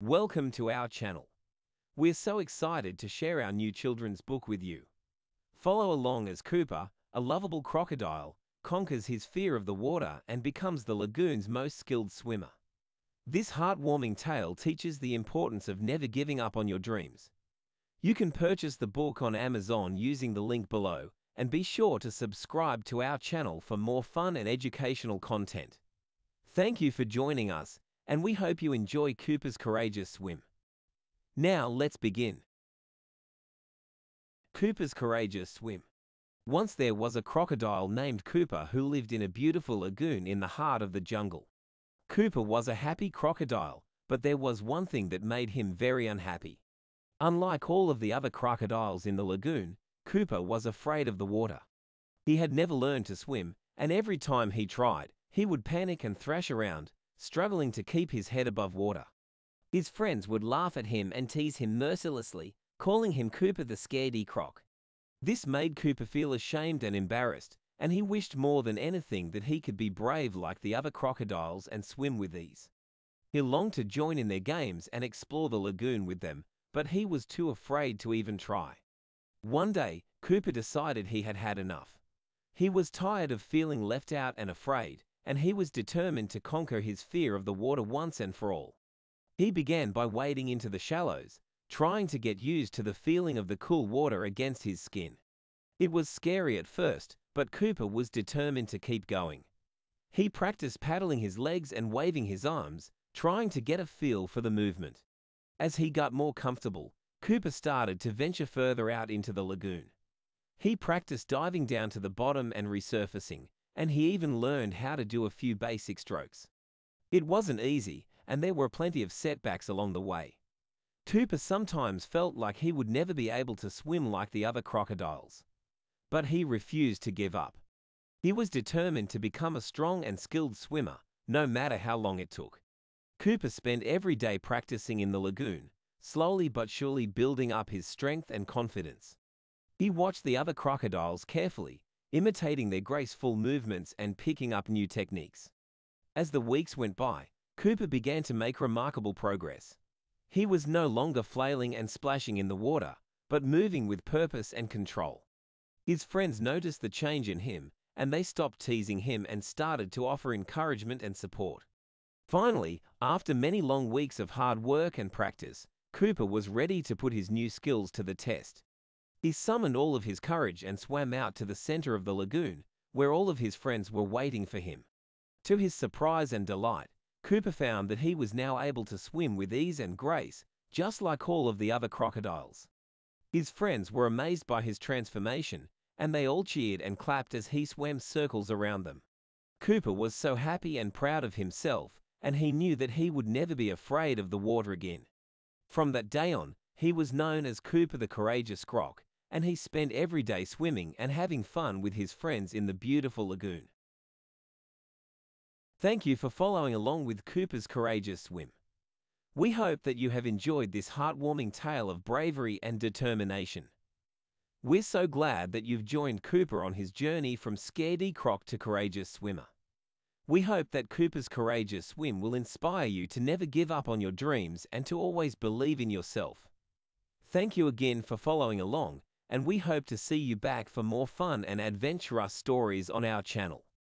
Welcome to our channel. We're so excited to share our new children's book with you. Follow along as Cooper, a lovable crocodile, conquers his fear of the water and becomes the lagoon's most skilled swimmer. This heartwarming tale teaches the importance of never giving up on your dreams. You can purchase the book on Amazon using the link below, and be sure to subscribe to our channel for more fun and educational content. Thank you for joining us, and we hope you enjoy Cooper's courageous swim. Now let's begin. Cooper's courageous swim. Once there was a crocodile named Cooper who lived in a beautiful lagoon in the heart of the jungle. Cooper was a happy crocodile, but there was one thing that made him very unhappy. Unlike all of the other crocodiles in the lagoon, Cooper was afraid of the water. He had never learned to swim, and every time he tried, he would panic and thrash around, struggling to keep his head above water. His friends would laugh at him and tease him mercilessly, calling him Cooper the Scaredy Croc. This made Cooper feel ashamed and embarrassed, and he wished more than anything that he could be brave like the other crocodiles and swim with ease. He longed to join in their games and explore the lagoon with them, but he was too afraid to even try. One day, Cooper decided he had had enough. He was tired of feeling left out and afraid, and he was determined to conquer his fear of the water once and for all. He began by wading into the shallows, trying to get used to the feeling of the cool water against his skin. It was scary at first, but Cooper was determined to keep going. He practiced paddling his legs and waving his arms, trying to get a feel for the movement. As he got more comfortable, Cooper started to venture further out into the lagoon. He practiced diving down to the bottom and resurfacing, and he even learned how to do a few basic strokes. It wasn't easy, and there were plenty of setbacks along the way. Cooper sometimes felt like he would never be able to swim like the other crocodiles. But he refused to give up. He was determined to become a strong and skilled swimmer, no matter how long it took. Cooper spent every day practicing in the lagoon, slowly but surely building up his strength and confidence. He watched the other crocodiles carefully, imitating their graceful movements and picking up new techniques. As the weeks went by, Cooper began to make remarkable progress. He was no longer flailing and splashing in the water, but moving with purpose and control. His friends noticed the change in him, and they stopped teasing him and started to offer encouragement and support. Finally, after many long weeks of hard work and practice, Cooper was ready to put his new skills to the test. He summoned all of his courage and swam out to the center of the lagoon, where all of his friends were waiting for him. To his surprise and delight, Cooper found that he was now able to swim with ease and grace, just like all of the other crocodiles. His friends were amazed by his transformation, and they all cheered and clapped as he swam circles around them. Cooper was so happy and proud of himself, and he knew that he would never be afraid of the water again. From that day on, he was known as Cooper the Courageous Croc, and he spent every day swimming and having fun with his friends in the beautiful lagoon. Thank you for following along with Cooper's courageous swim. We hope that you have enjoyed this heartwarming tale of bravery and determination. We're so glad that you've joined Cooper on his journey from Scaredy Croc to courageous swimmer. We hope that Cooper's courageous swim will inspire you to never give up on your dreams and to always believe in yourself. Thank you again for following along, and we hope to see you back for more fun and adventurous stories on our channel.